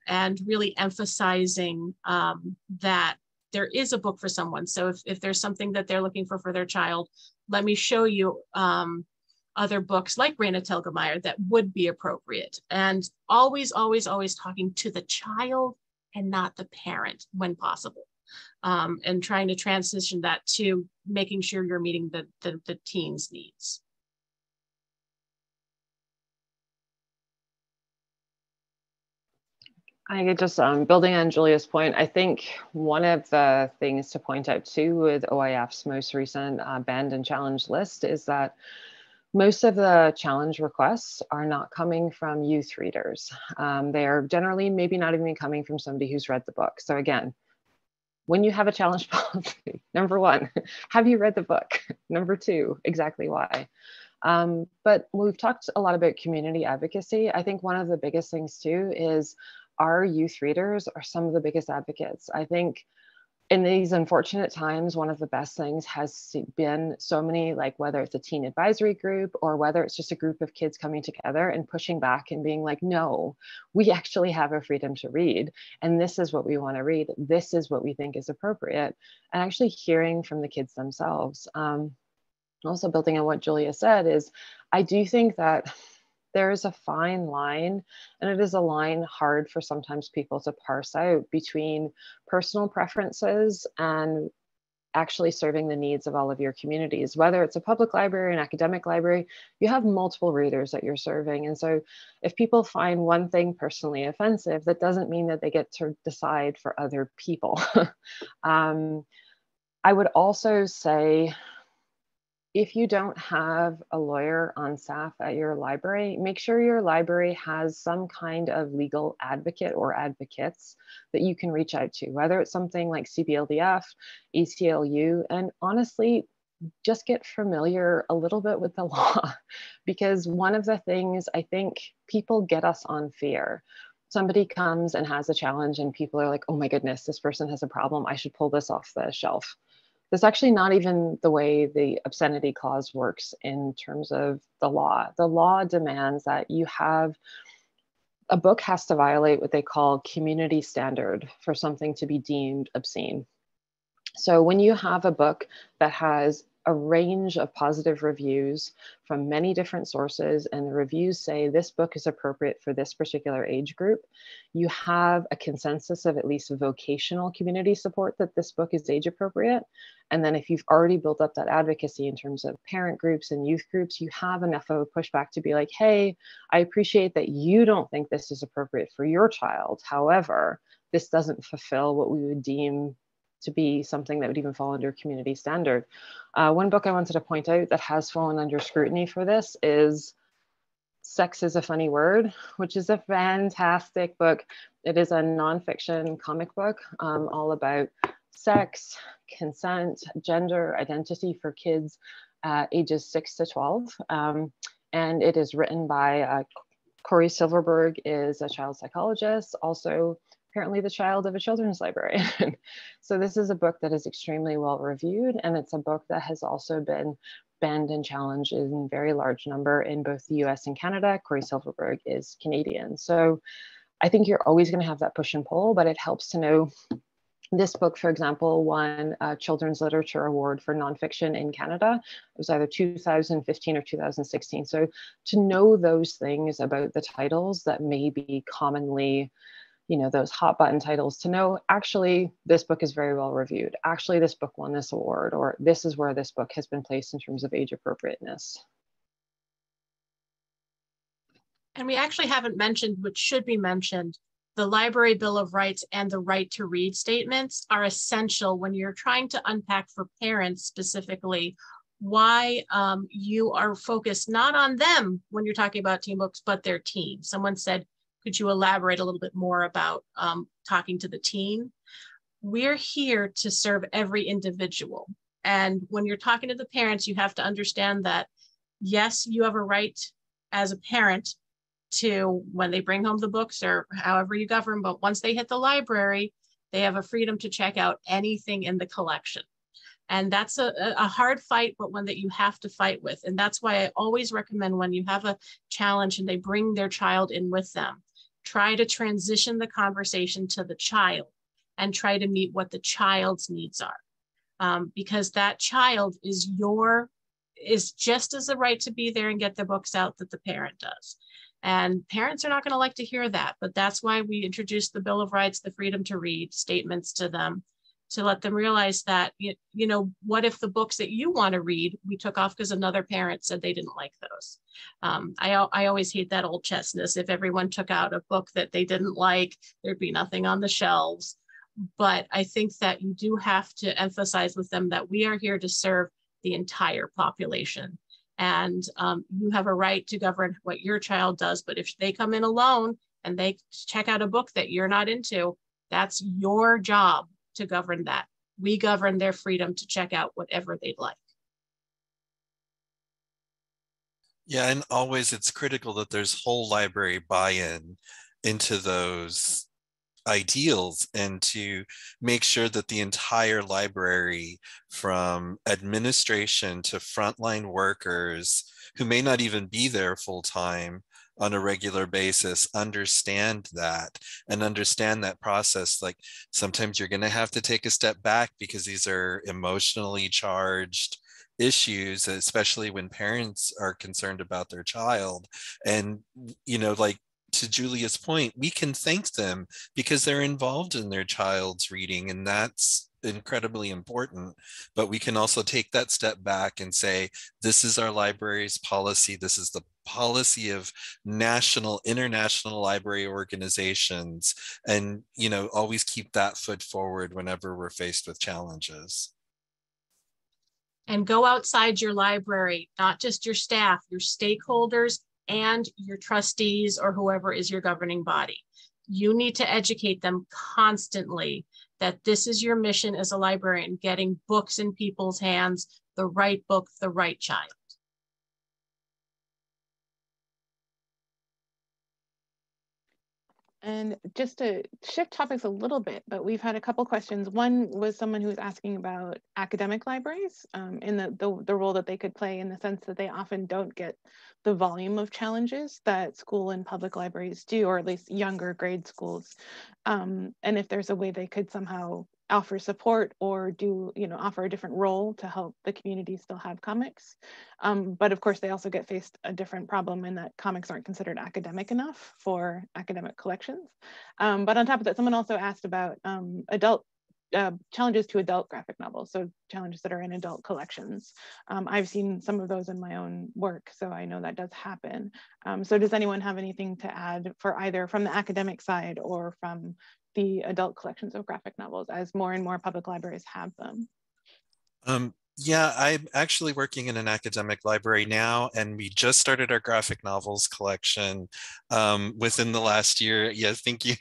And really emphasizing that there is a book for someone. So if there's something that they're looking for their child, let me show you other books like Raina Telgemeier that would be appropriate. And always, always, always talking to the child and not the parent when possible. And trying to transition that to making sure you're meeting the teen's needs. I think just building on Julia's point, I think one of the things to point out too with OIF's most recent banned and challenged list is that most of the challenge requests are not coming from youth readers. They are generally maybe not even coming from somebody who's read the book. So again, when you have a challenge policy, number one, have you read the book? Number two, exactly why? But we've talked a lot about community advocacy. I think one of the biggest things too is our youth readers are some of the biggest advocates. I think in these unfortunate times, one of the best things has been so many, like whether it's a teen advisory group or whether it's just a group of kids coming together and pushing back and being like, no, we actually have a freedom to read. And this is what we want to read. This is what we think is appropriate. And actually hearing from the kids themselves. Also building on what Julia said is, I do think that there is a fine line, and it is a line hard for sometimes people to parse out between personal preferences and actually serving the needs of all of your communities. Whether it's a public library, an academic library, you have multiple readers that you're serving. And so if people find one thing personally offensive, that doesn't mean that they get to decide for other people. I would also say, if you don't have a lawyer on staff at your library, make sure your library has some kind of legal advocate or advocates that you can reach out to, whether it's something like CBLDF, ACLU, and honestly, just get familiar a little bit with the law, because one of the things I think people get us on fear. Somebody comes and has a challenge and people are like, oh my goodness, this person has a problem. I should pull this off the shelf. That's actually not even the way the obscenity clause works in terms of the law. The law demands that you have, a book has to violate what they call community standard for something to be deemed obscene. So when you have a book that has a range of positive reviews from many different sources, and the reviews say this book is appropriate for this particular age group, you have a consensus of at least vocational community support that this book is age appropriate. And then if you've already built up that advocacy in terms of parent groups and youth groups, you have enough of a pushback to be like, hey, I appreciate that you don't think this is appropriate for your child. However, this doesn't fulfill what we would deem to be something that would even fall under community standard. One book I wanted to point out that has fallen under scrutiny for this is Sex is a Funny Word, which is a fantastic book. It is a nonfiction comic book all about sex, consent, gender, identity for kids ages 6 to 12. And it is written by Corey Silverberg, is a child psychologist, also apparently the child of a children's librarian. So this is a book that is extremely well reviewed, and it's a book that has also been banned and challenged in very large number in both the US and Canada. Corey Silverberg is Canadian. So I think you're always going to have that push and pull, but it helps to know this book, for example, won a Children's Literature Award for nonfiction in Canada. It was either 2015 or 2016. So to know those things about the titles that may be commonly, you know, those hot button titles, to know actually this book is very well reviewed, actually this book won this award, or this is where this book has been placed in terms of age appropriateness. And we actually haven't mentioned, which should be mentioned, the Library Bill of Rights and the Right to Read statements are essential when you're trying to unpack for parents specifically why you are focused not on them when you're talking about teen books, but their teen. Someone said, could you elaborate a little bit more about talking to the teen? We're here to serve every individual. And when you're talking to the parents, you have to understand that, yes, you have a right as a parent to when they bring home the books or however you govern, but once they hit the library, they have a freedom to check out anything in the collection. And that's a hard fight, but one that you have to fight with. And that's why I always recommend when you have a challenge and they bring their child in with them, try to transition the conversation to the child and try to meet what the child's needs are. Because that child is just as the right to be there and get the books out that the parent does. And parents are not going to like to hear that, but that's why we introduced the Bill of Rights, the freedom to read statements to them, to let them realize that, you know, what if the books that you want to read, we took off because another parent said they didn't like those. I always hate that old chestnut. If everyone took out a book that they didn't like, there'd be nothing on the shelves. But I think that you do have to emphasize with them that we are here to serve the entire population. And you have a right to govern what your child does, but if they come in alone and they check out a book that you're not into, that's your job to govern that. We govern their freedom to check out whatever they'd like. Yeah, and always it's critical that there's whole library buy-in into those ideals, and to make sure that the entire library, from administration to frontline workers who may not even be there full-time on a regular basis, understand that and understand that process. Like, sometimes you're going to have to take a step back because these are emotionally charged issues, especially when parents are concerned about their child. And, you know, like, to Julia's point, we can thank them because they're involved in their child's reading, and that's incredibly important. But we can also take that step back and say, this is our library's policy. This is the policy of national, international library organizations. And, you know, always keep that foot forward whenever we're faced with challenges. And go outside your library, not just your staff, your stakeholders, and your trustees or whoever is your governing body. You need to educate them constantly that this is your mission as a librarian, getting books in people's hands, the right book, the right child. And just to shift topics a little bit, but we've had a couple questions. One was someone who was asking about academic libraries and the role that they could play, in the sense that they often don't get the volume of challenges that school and public libraries do, or at least younger grade schools. And if there's a way they could somehow offer support or do, you know, offer a different role to help the community still have comics. But of course, they also get faced a different problem in that comics aren't considered academic enough for academic collections. But on top of that, someone also asked about challenges to adult graphic novels, so challenges that are in adult collections. I've seen some of those in my own work, so I know that does happen. So does anyone have anything to add for either from the academic side or from the adult collections of graphic novels, as more and more public libraries have them? Yeah, I'm actually working in an academic library now, and we just started our graphic novels collection within the last year. Yeah, thank you,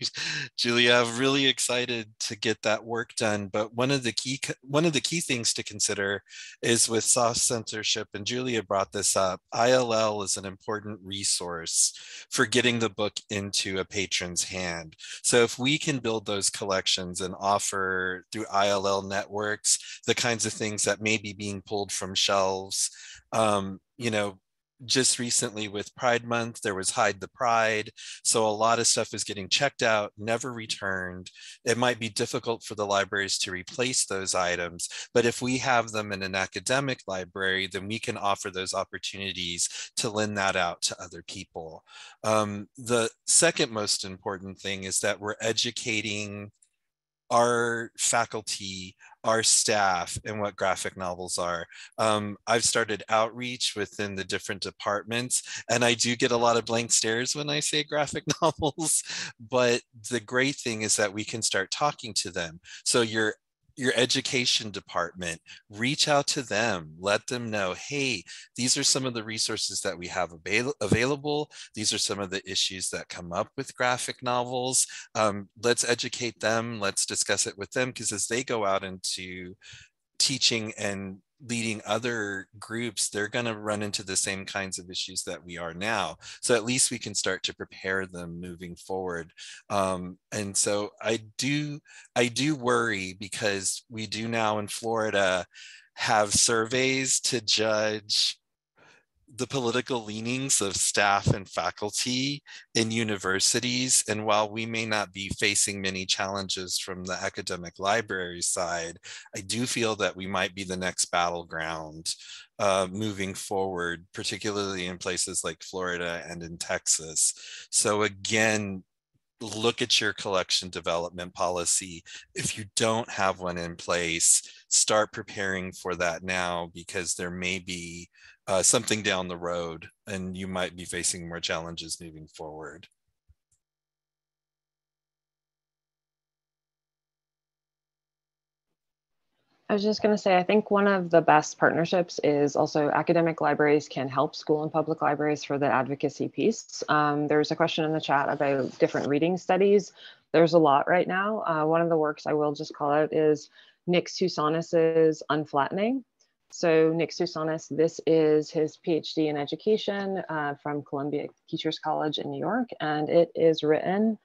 Julia. I'm really excited to get that work done. But one of the key things to consider is with soft censorship, and Julia brought this up. ILL is an important resource for getting the book into a patron's hand. So if we can build those collections and offer through ILL networks the kinds of things that maybe being pulled from shelves. You know, just recently with Pride Month, there was Hide the Pride. So a lot of stuff is getting checked out, never returned. It might be difficult for the libraries to replace those items, but if we have them in an academic library, then we can offer those opportunities to lend that out to other people. The second most important thing is that we're educating our faculty, our staff, and what graphic novels are. I've started outreach within the different departments, and I do get a lot of blank stares when I say graphic novels, but the great thing is that we can start talking to them. So your education department, reach out to them, let them know, hey, these are some of the resources that we have available. These are some of the issues that come up with graphic novels. Let's educate them, let's discuss it with them, because as they go out into teaching and leading other groups, they're gonna run into the same kinds of issues that we are now. So at least we can start to prepare them moving forward. And so I do worry, because we do now in Florida have surveys to judge the political leanings of staff and faculty in universities. And while we may not be facing many challenges from the academic library side, I do feel that we might be the next battleground moving forward, particularly in places like Florida and in Texas. So again, look at your collection development policy. If you don't have one in place, start preparing for that now, because there may be something down the road, and you might be facing more challenges moving forward. I was just going to say, I think one of the best partnerships is also academic libraries can help school and public libraries for the advocacy piece. There's a question in the chat about different reading studies. There's a lot right now. One of the works I will just call out is Nick Sousanis's Unflattening. So Nick Sousanis, this is his PhD in education from Columbia Teachers College in New York, and it is written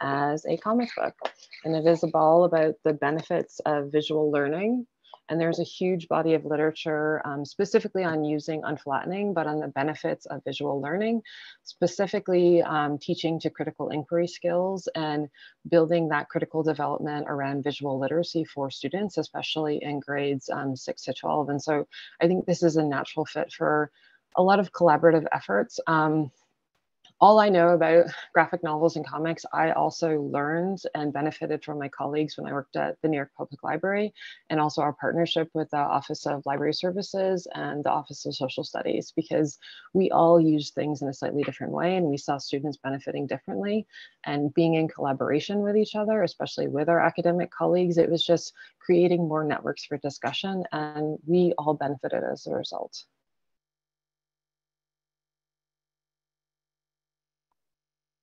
as a comic book. And it is all about the benefits of visual learning. And there's a huge body of literature specifically on using unflattening, but on the benefits of visual learning, specifically teaching to critical inquiry skills and building that critical development around visual literacy for students, especially in grades 6 to 12. And so I think this is a natural fit for a lot of collaborative efforts. All I know about graphic novels and comics, I also learned and benefited from my colleagues when I worked at the New York Public Library, and also our partnership with the Office of Library Services and the Office of Social Studies, because we all use things in a slightly different way, and we saw students benefiting differently. And being in collaboration with each other, especially with our academic colleagues, it was just creating more networks for discussion, and we all benefited as a result.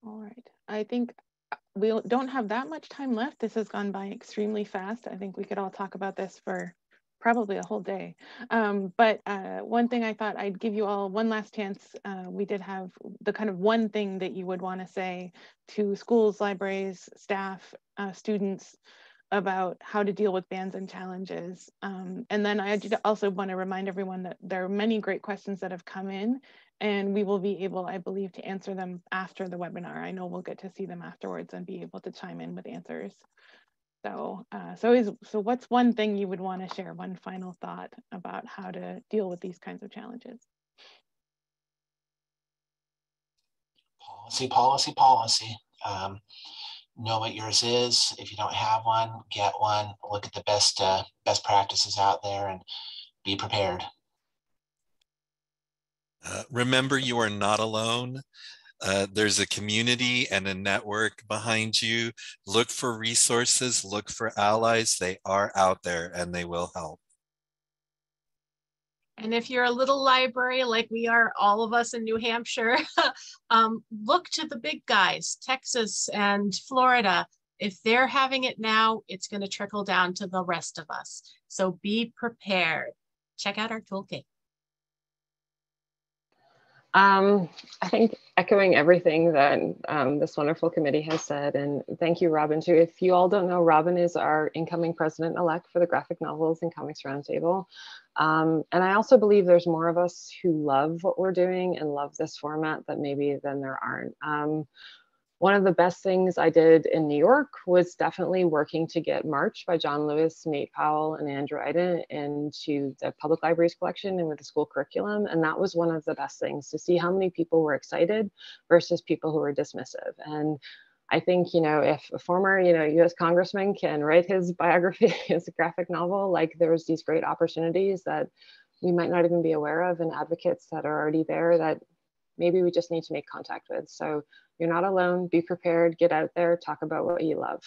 All right, I think we don't have that much time left. This has gone by extremely fast. I think we could all talk about this for probably a whole day. But one thing I thought I'd give you all one last chance. We did have the kind of one thing that you would want to say to schools, libraries, staff, students about how to deal with bans and challenges. And then I also want to remind everyone that there are many great questions that have come in, and we will be able, I believe, to answer them after the webinar. I know we'll get to see them afterwards and be able to chime in with answers. So, so what's one thing you would want to share, one final thought about how to deal with these kinds of challenges? Policy, policy, policy. Know what yours is. If you don't have one, get one. Look at the best practices out there and be prepared. Remember, you are not alone. There's a community and a network behind you. Look for resources, look for allies. They are out there and they will help. And if you're a little library like we are, all of us in New Hampshire, look to the big guys, Texas and Florida. If they're having it now, it's going to trickle down to the rest of us. So be prepared. Check out our toolkit. I think echoing everything that this wonderful committee has said, and thank you, Robin, too. If you all don't know, Robin is our incoming president-elect for the Graphic Novels and Comics Roundtable. And I also believe there's more of us who love what we're doing and love this format that maybe then there aren't. One of the best things I did in New York was definitely working to get March by John Lewis, Nate Powell, and Andrew Iden into the public library's collection and with the school curriculum. And that was one of the best things, to see how many people were excited versus people who were dismissive. And I think, you know, if a former, you know, US congressman can write his biography as a graphic novel, like there's these great opportunities that we might not even be aware of, and advocates that are already there that maybe we just need to make contact with. So you're not alone, be prepared, get out there, talk about what you love.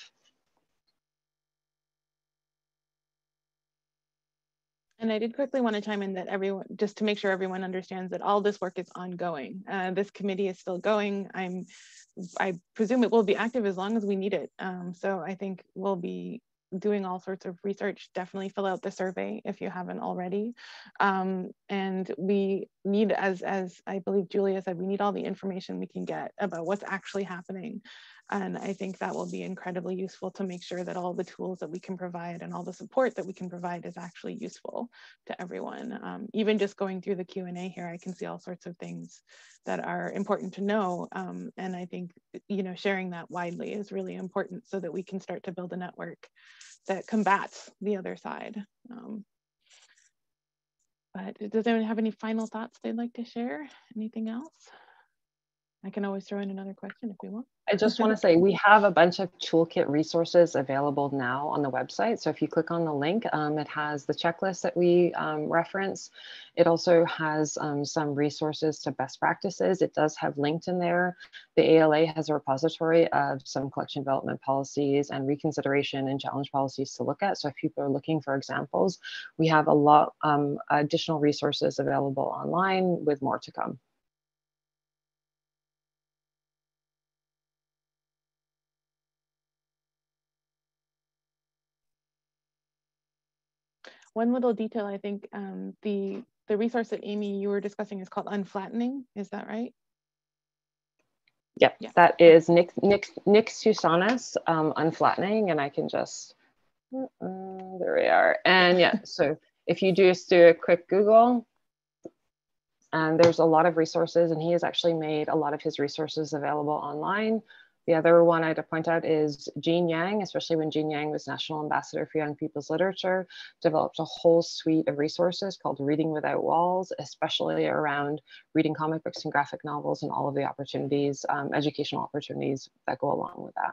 And I did quickly want to chime in that everyone, just to make sure everyone understands that all this work is ongoing. This committee is still going. I presume it will be active as long as we need it. So I think we'll be doing all sorts of research. Definitely fill out the survey if you haven't already. And we need, as I believe Julia said, we need all the information we can get about what's actually happening. And I think that will be incredibly useful to make sure that all the tools that we can provide and all the support that we can provide is actually useful to everyone. Even just going through the Q&A here, I can see all sorts of things that are important to know. And I think, you know, sharing that widely is really important so that we can start to build a network that combats the other side. But does anyone have any final thoughts they'd like to share? Anything else? I can always throw in another question if we want. I just want to say we have a bunch of toolkit resources available now on the website. So if you click on the link, it has the checklist that we reference. It also has some resources to best practices. It does have linked in there. The ALA has a repository of some collection development policies and reconsideration and challenge policies to look at. So if people are looking for examples, we have a lot additional resources available online with more to come. One little detail, I think the resource that Amy, you were discussing is called Unflattening. Is that right? Yep, yeah. That is Nick Sousanis, Unflattening, and I can just, there we are. And yeah, so if you just do a quick Google, and there's a lot of resources, and he has actually made a lot of his resources available online. The other one I'd point out is Gene Yang, especially when Gene Yang was National Ambassador for Young People's Literature, developed a whole suite of resources called Reading Without Walls, especially around reading comic books and graphic novels and all of the opportunities, educational opportunities that go along with that.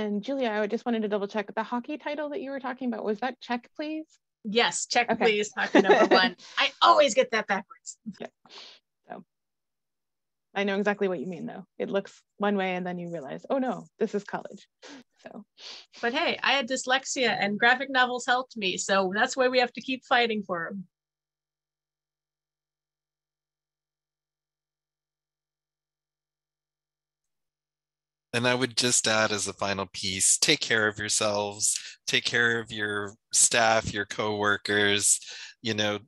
And Julia, I just wanted to double check the hockey title that you were talking about. Was that Check Please? Yes, Check okay. Please, Hockey #1. I always get that backwards. Yeah. I know exactly what you mean though. It looks one way and then you realize, oh no, this is college. So, but hey, I had dyslexia and graphic novels helped me. So that's why we have to keep fighting for them. And I would just add as a final piece, take care of yourselves, take care of your staff, your coworkers. You know,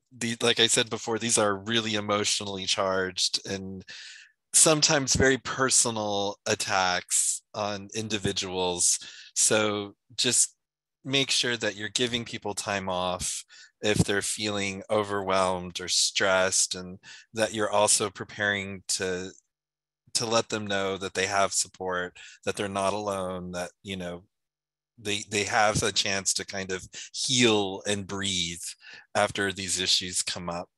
like I said before, these are really emotionally charged and sometimes very personal attacks on individuals. So just make sure that you're giving people time off if they're feeling overwhelmed or stressed, and that you're also preparing to let them know that they have support, that they're not alone, that, you know, they have a chance to kind of heal and breathe after these issues come up.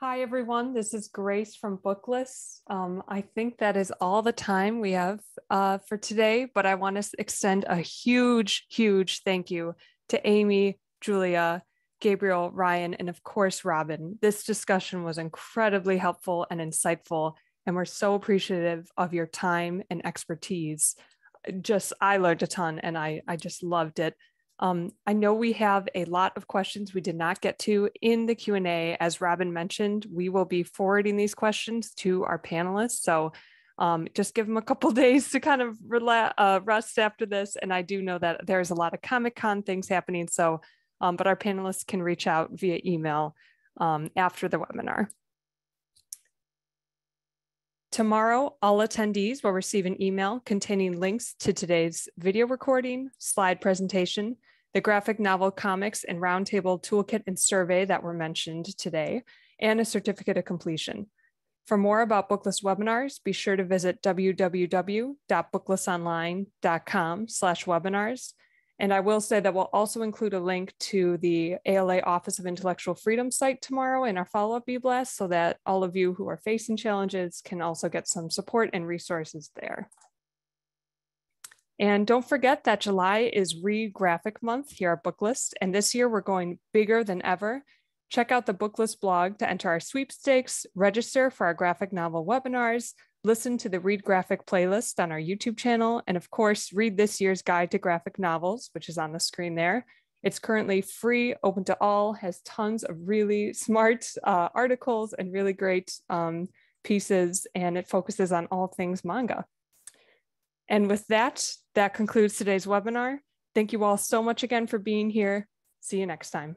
Hi, everyone. This is Grace from Booklist. I think that is all the time we have for today, but I want to extend a huge, huge thank you to Amy, Julia, Gabriel, Ryan, and of course, Robin. This discussion was incredibly helpful and insightful, and we're so appreciative of your time and expertise. Just, I learned a ton, and I just loved it. I know we have a lot of questions we did not get to in the Q&A. As Robin mentioned, we will be forwarding these questions to our panelists. So just give them a couple days to kind of rest after this. And I do know that there's a lot of Comic-Con things happening. So, but our panelists can reach out via email after the webinar. Tomorrow, all attendees will receive an email containing links to today's video recording, slide presentation, the graphic novel comics and roundtable toolkit and survey that were mentioned today, and a certificate of completion. For more about Booklist webinars, be sure to visit www.booklistonline.com/webinars. And I will say that we'll also include a link to the ALA Office of Intellectual Freedom site tomorrow in our follow-up e-blast so that all of you who are facing challenges can also get some support and resources there. And don't forget that July is Read Graphic Month here at Booklist, and this year we're going bigger than ever. Check out the Booklist blog to enter our sweepstakes, register for our graphic novel webinars, listen to the Read Graphic playlist on our YouTube channel, and of course, read this year's guide to graphic novels, which is on the screen there. It's currently free, open to all, has tons of really smart articles and really great pieces, and it focuses on all things manga. And with that, that concludes today's webinar. Thank you all so much again for being here. See you next time.